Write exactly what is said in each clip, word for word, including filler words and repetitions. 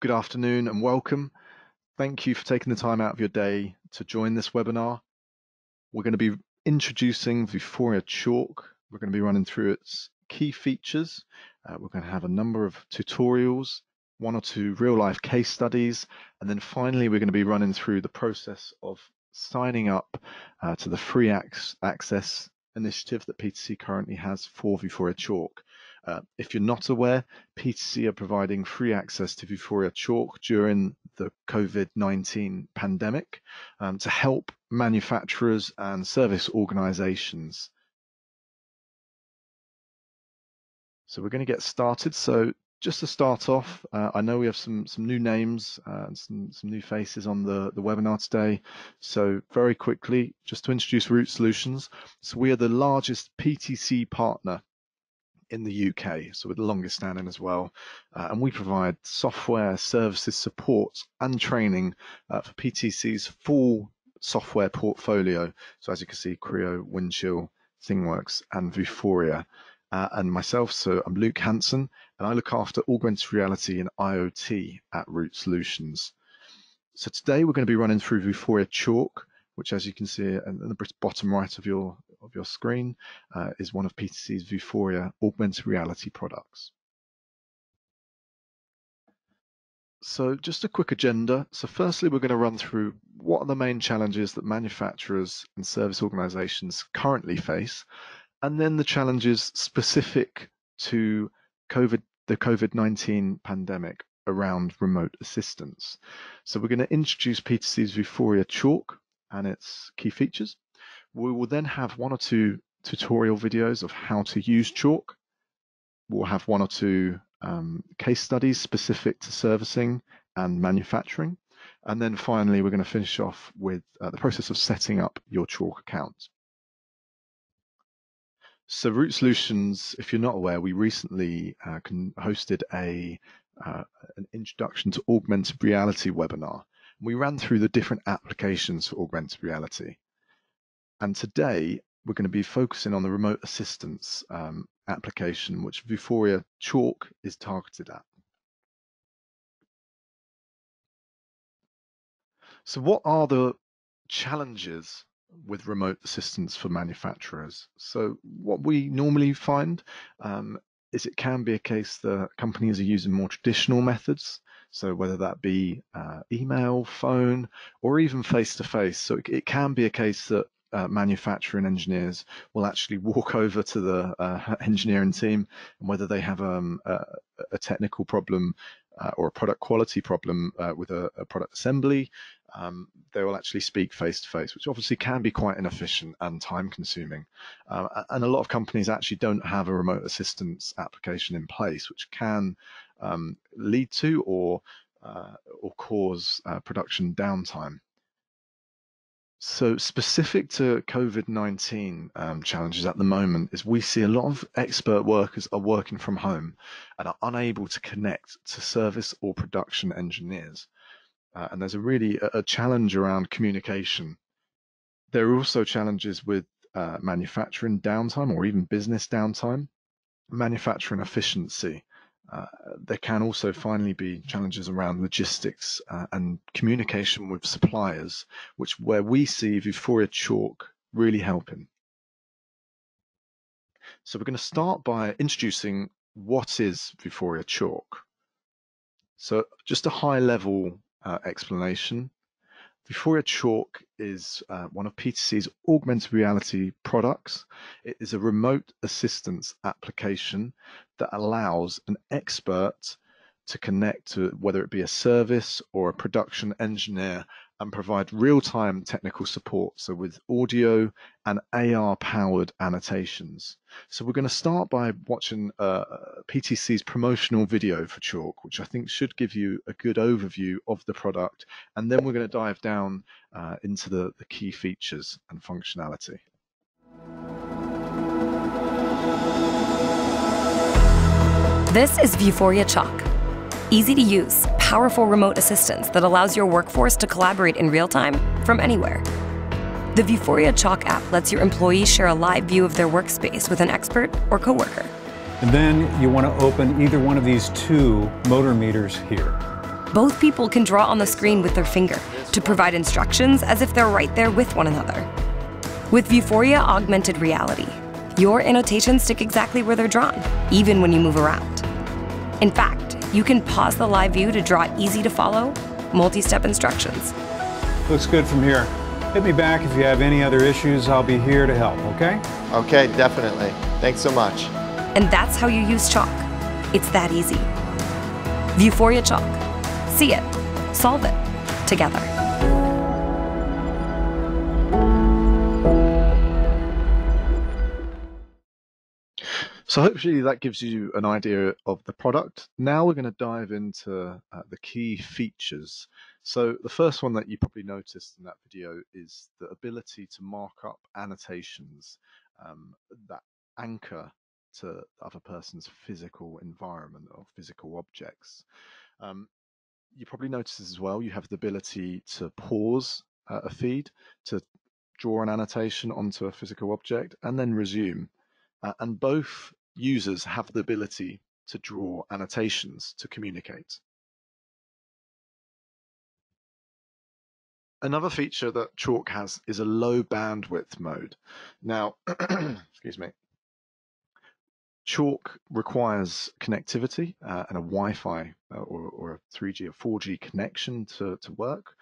Good afternoon and welcome. Thank you for taking the time out of your day to join this webinar. We're going to be introducing Vuforia Chalk. We're going to be running through its key features. Uh, we're going to have a number of tutorials, one or two real life case studies, and then finally we're going to be running through the process of signing up uh, to the free access initiative that P T C currently has for Vuforia Chalk. Uh, if you're not aware, P T C are providing free access to Vuforia Chalk during the COVID nineteen pandemic um, to help manufacturers and service organizations. So we're going to get started. So just to start off, uh, I know we have some, some new names uh, and some, some new faces on the, the webinar today. So very quickly, just to introduce Root Solutions. So we are the largest P T C partner in the U K, so with the longest standing as well, uh, and we provide software services support and training uh, for P T C's full software portfolio. So as you can see, Creo, Windchill, ThingWorks and Vuforia, uh, and myself, so I'm Luke Hansen, and I look after augmented reality and I O T at Root Solutions. So today we're going to be running through Vuforia Chalk, which, as you can see in the bottom right of your of your screen, uh, is one of P T C's Vuforia augmented reality products. So just a quick agenda. So firstly, we're going to run through what are the main challenges that manufacturers and service organizations currently face, and then the challenges specific to COVID, the COVID nineteen pandemic around remote assistance. So we're going to introduce P T C's Vuforia Chalk and its key features. We will then have one or two tutorial videos of how to use Chalk. We'll have one or two um, case studies specific to servicing and manufacturing. And then finally, we're going to finish off with uh, the process of setting up your Chalk account. So Root Solutions, if you're not aware, we recently uh, can, hosted a, uh, an introduction to augmented reality webinar. We ran through the different applications for augmented reality. And today we're going to be focusing on the remote assistance um, application, which Vuforia Chalk is targeted at. So what are the challenges with remote assistance for manufacturers? So what we normally find um, is it can be a case that companies are using more traditional methods. So whether that be uh, email, phone, or even face-to-face. So it, it can be a case that Uh, manufacturing engineers will actually walk over to the uh, engineering team, and whether they have um, a, a technical problem uh, or a product quality problem uh, with a, a product assembly, um, they will actually speak face to face, which obviously can be quite inefficient and time consuming. Uh, and a lot of companies actually don't have a remote assistance application in place, which can um, lead to or, uh, or cause uh, production downtime. So specific to COVID nineteen um, challenges at the moment is we see a lot of expert workers are working from home and are unable to connect to service or production engineers. Uh, and there's a really a, a challenge around communication. There are also challenges with uh, manufacturing downtime or even business downtime, manufacturing efficiency. Uh, there can also finally be challenges around logistics uh, and communication with suppliers, which where we see Vuforia Chalk really helping. So we're going to start by introducing what is Vuforia Chalk. So just a high level uh, explanation. Vuforia Chalk is uh, one of P T C's augmented reality products. It is a remote assistance application that allows an expert to connect to whether it be a service or a production engineer and provide real-time technical support, so with audio and A R-powered annotations. So we're going to start by watching uh, P T C's promotional video for Chalk, which I think should give you a good overview of the product, and then we're going to dive down uh, into the, the key features and functionality. This is Vuforia Chalk. Easy to use, powerful remote assistance that allows your workforce to collaborate in real time from anywhere. The Vuforia Chalk app lets your employees share a live view of their workspace with an expert or coworker. And then you want to open either one of these two motor meters here. Both people can draw on the screen with their finger to provide instructions as if they're right there with one another. With Vuforia Augmented Reality, your annotations stick exactly where they're drawn, even when you move around. In fact, you can pause the live view to draw easy-to-follow, multi-step instructions. Looks good from here. Hit me back if you have any other issues. I'll be here to help, okay? Okay, definitely. Thanks so much. And that's how you use Chalk. It's that easy. Vuforia Chalk. See it, solve it, together. So hopefully that gives you an idea of the product. Now we're going to dive into uh, the key features. So the first one that you probably noticed in that video is the ability to mark up annotations um, that anchor to the other person's physical environment or physical objects. Um, you probably noticed as well, you have the ability to pause uh, a feed, to draw an annotation onto a physical object, and then resume. Uh, and both users have the ability to draw annotations to communicate. Another feature that Chalk has is a low bandwidth mode. Now, excuse me, Chalk requires connectivity uh, and a Wi-Fi uh, or, or a three G or four G connection to, to work.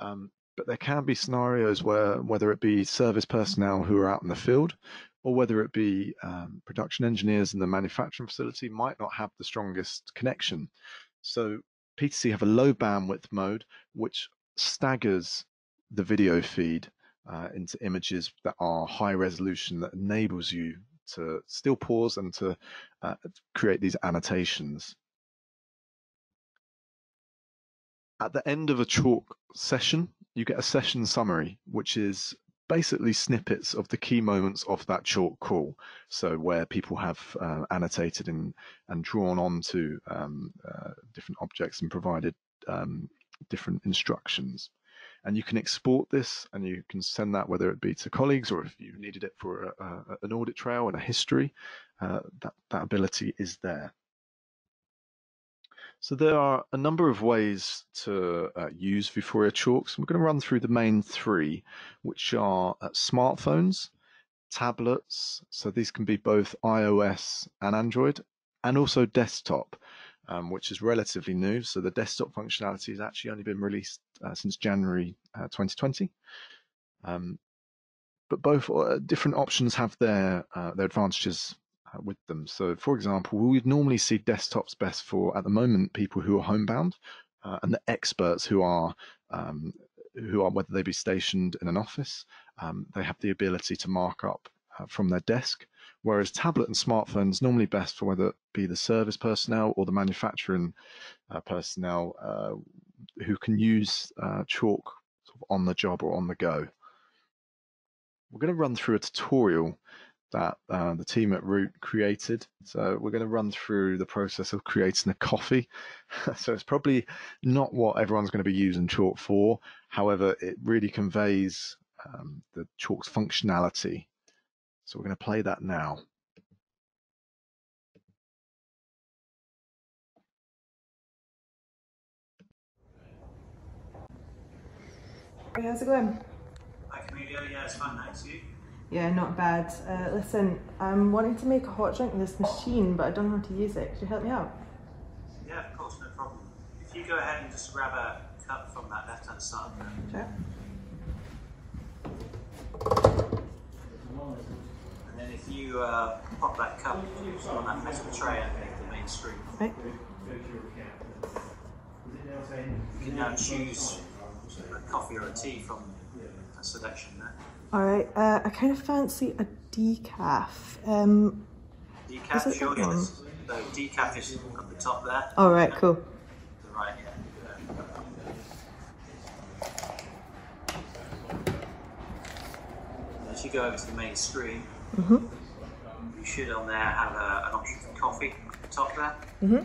Um, but there can be scenarios where, whether it be service personnel who are out in the field, or whether it be um, production engineers in the manufacturing facility, might not have the strongest connection. So P T C have a low bandwidth mode, which staggers the video feed uh, into images that are high resolution, that enables you to still pause and to uh, create these annotations. At the end of a Chalk session, you get a session summary, which is basically snippets of the key moments of that Chalk call. So where people have uh, annotated and, and drawn on to um, uh, different objects and provided um, different instructions. And you can export this and you can send that, whether it be to colleagues or if you needed it for a, a, an audit trail and a history, uh, that, that ability is there. So there are a number of ways to uh, use Vuforia Chalk. So we're going to run through the main three, which are uh, smartphones, tablets. So these can be both iOS and Android, and also desktop, um, which is relatively new. So the desktop functionality has actually only been released uh, since January uh, twenty twenty. Um, but both uh, different options have their uh, their advantages with them. So for example, we'd normally see desktops best for, at the moment, people who are homebound uh, and the experts who are um, who are, whether they be stationed in an office, um, they have the ability to mark up uh, from their desk, whereas tablet and smartphones normally best for whether it be the service personnel or the manufacturing uh, personnel uh, who can use uh, Chalk sort of on the job or on the go. We're going to run through a tutorial that uh, the team at Root created. So we're going to run through the process of creating a coffee. So it's probably not what everyone's going to be using Chalk for. However, it really conveys um, the Chalk's functionality. So we're going to play that now. Hey, how's it going? Hi, Camelia. Yeah, it's fun. Thanks, you? Yeah, not bad. Uh, listen, I'm wanting to make a hot drink in this machine, but I don't know how to use it. Could you help me out? Yeah, of course, no problem. If you go ahead and just grab a cup from that left-hand side. Sure. And then if you uh, pop that cup on that metal tray underneath the main screen. Right. You can now choose a coffee or a tea from a selection there. All right, uh, I kind of fancy a decaf. Um, decaf, sure. Yeah, this, the decaf is at the top there. All right, cool. The right, yeah. And as you go over to the main screen, mm-hmm. you should on there have a, an option for coffee at the top there. Mm-hmm.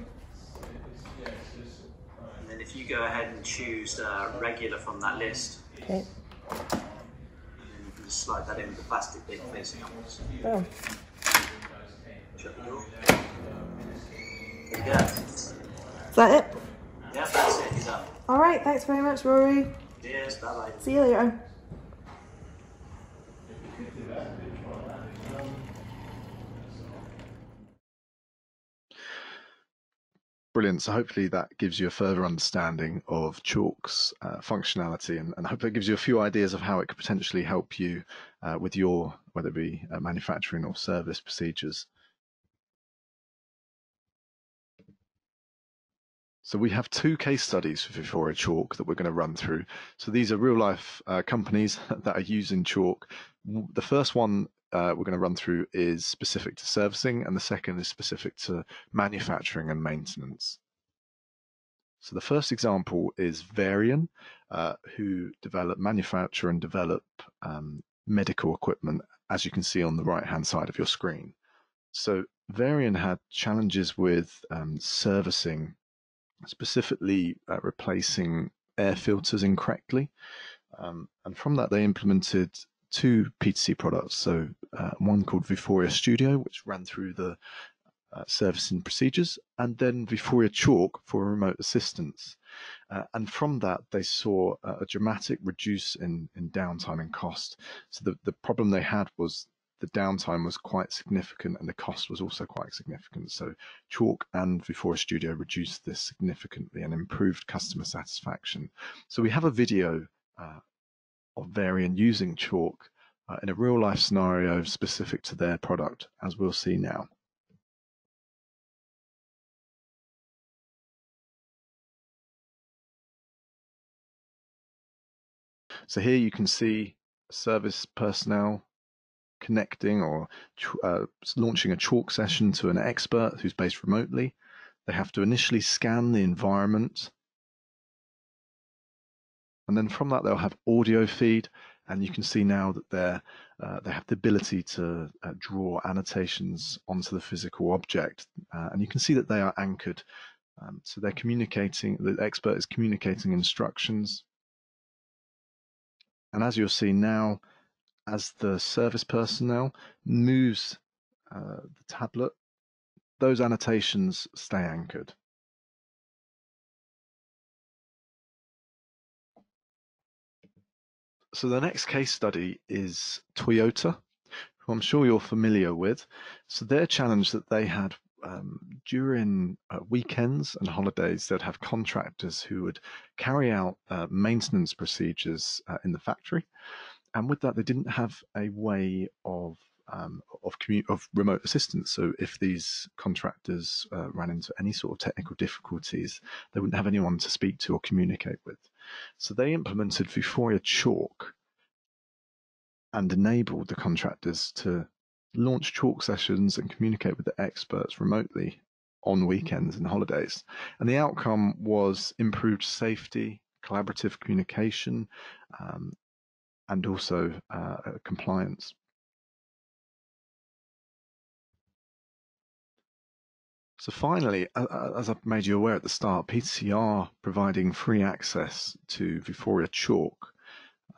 And then if you go ahead and choose uh, regular from that list. Okay. Just slide that in with the plastic bit facing upwards. Oh. Shut the door. There you go. Is that it? Yeah, that's it. All right, thanks very much, Rory. Yes, bye-bye. See you later. Brilliant. So hopefully that gives you a further understanding of Chalk's uh, functionality, and, and hopefully it gives you a few ideas of how it could potentially help you uh, with your, whether it be uh, manufacturing or service procedures. So we have two case studies for Vuforia Chalk that we're going to run through. So these are real life uh, companies that are using Chalk. The first one Uh, we're going to run through is specific to servicing, and the second is specific to manufacturing and maintenance. So the first example is Varian, uh, who develop, manufacture and develop um, medical equipment, as you can see on the right hand side of your screen. So Varian had challenges with um, servicing, specifically uh, replacing air filters incorrectly, um, and from that they implemented two P T C products, so uh, one called Vuforia Studio, which ran through the uh, servicing procedures, and then Vuforia Chalk for remote assistance. Uh, and from that, they saw a, a dramatic reduce in, in downtime and cost. So the, the problem they had was the downtime was quite significant and the cost was also quite significant. So Chalk and Vuforia Studio reduced this significantly and improved customer satisfaction. So we have a video uh, of Varian using Chalk uh, in a real life scenario specific to their product, as we'll see now. So here you can see service personnel connecting or uh, launching a Chalk session to an expert who's based remotely. They have to initially scan the environment, and then from that they'll have audio feed, and you can see now that they're, uh, they have the ability to uh, draw annotations onto the physical object, uh, and you can see that they are anchored. Um, so they're communicating, the expert is communicating instructions, and as you'll see now, as the service personnel moves uh, the tablet, those annotations stay anchored. So the next case study is Toyota, who I'm sure you're familiar with. So their challenge that they had um, during uh, weekends and holidays, they'd have contractors who would carry out uh, maintenance procedures uh, in the factory. And with that, they didn't have a way of, um, of, of remote assistance. So if these contractors uh, ran into any sort of technical difficulties, they wouldn't have anyone to speak to or communicate with. So they implemented Vuforia Chalk and enabled the contractors to launch Chalk sessions and communicate with the experts remotely on weekends and holidays. And the outcome was improved safety, collaborative communication, um, and also uh, compliance. So finally, as I've made you aware at the start, P T C are providing free access to Vuforia Chalk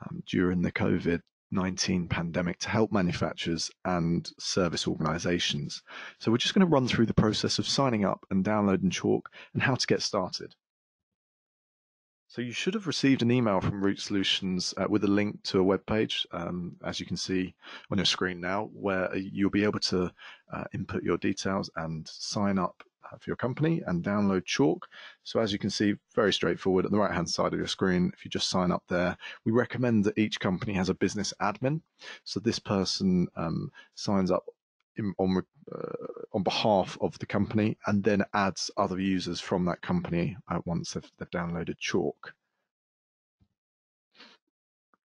um, during the COVID nineteen pandemic to help manufacturers and service organisations. So we're just going to run through the process of signing up and downloading Chalk and how to get started. So you should have received an email from Root Solutions uh, with a link to a web page, um, as you can see on your screen now, where you'll be able to uh, input your details and sign up uh, for your company and download Chalk. So as you can see, very straightforward on the right hand side of your screen. If you just sign up there, we recommend that each company has a business admin. So this person um, signs up in, on, uh, on behalf of the company and then adds other users from that company uh, once they've, they've downloaded Chalk.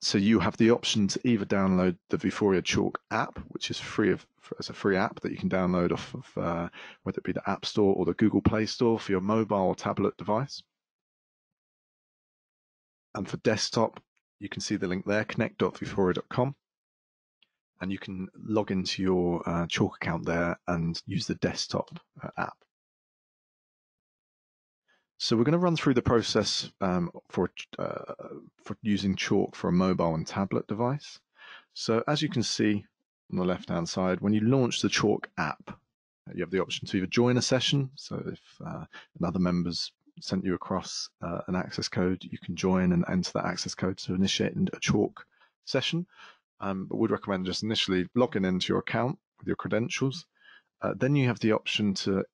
So you have the option to either download the Vuforia Chalk app, which is free of, as a free app that you can download off of uh, whether it be the App Store or the Google Play Store for your mobile or tablet device. And for desktop, you can see the link there, connect dot vuforia dot com. And you can log into your uh, Chalk account there and use the desktop uh, app. So we're going to run through the process um, for, uh, for using Chalk for a mobile and tablet device. So as you can see on the left-hand side, when you launch the Chalk app, you have the option to either join a session. So if uh, another member's sent you across uh, an access code. You can join and enter that access code to initiate a Chalk session. Um, but would recommend just initially logging into your account with your credentials. Uh, then you have the option to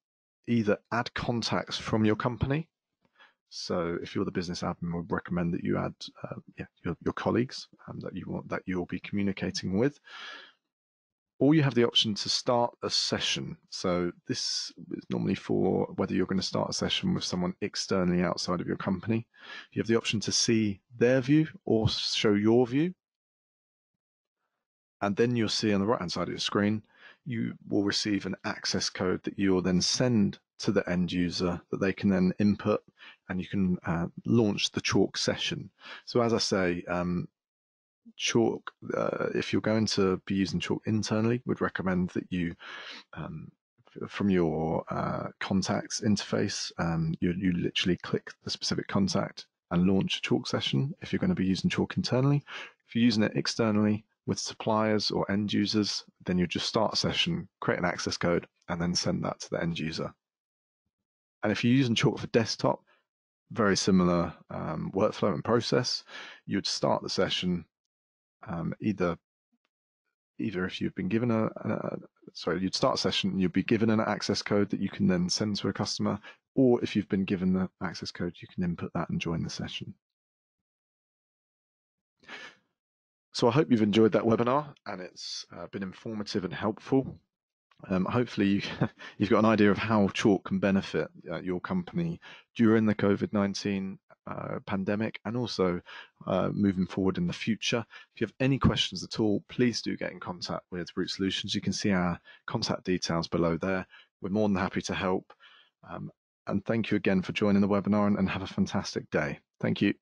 either add contacts from your company. So if you're the business admin, we'd recommend that you add uh, yeah, your, your colleagues um, that you want that you'll be communicating with. Or you have the option to start a session. So this is normally for whether you're going to start a session with someone externally outside of your company. You have the option to see their view or show your view. And then you'll see on the right-hand side of your screen, you will receive an access code that you will then send to the end user that they can then input, and you can uh, launch the Chalk session. So as I say, um, Chalk, uh, if you're going to be using Chalk internally, would recommend that you, um, from your uh, contacts interface, um, you, you literally click the specific contact and launch a Chalk session if you're going to be using Chalk internally. If you're using it externally with suppliers or end users, then you just start a session, create an access code, and then send that to the end user. And if you're using Chalk for desktop, very similar um, workflow and process. You'd start the session um, either either if you've been given a, a sorry, you'd start a session and you'd be given an access code that you can then send to a customer, or if you've been given the access code, you can input that and join the session. So I hope you've enjoyed that webinar and it's uh, been informative and helpful. Um, hopefully you, you've got an idea of how Chalk can benefit uh, your company during the COVID nineteen uh, pandemic and also uh, moving forward in the future. If you have any questions at all, please do get in contact with Root Solutions. You can see our contact details below there. We're more than happy to help. Um, and thank you again for joining the webinar and, and have a fantastic day. Thank you.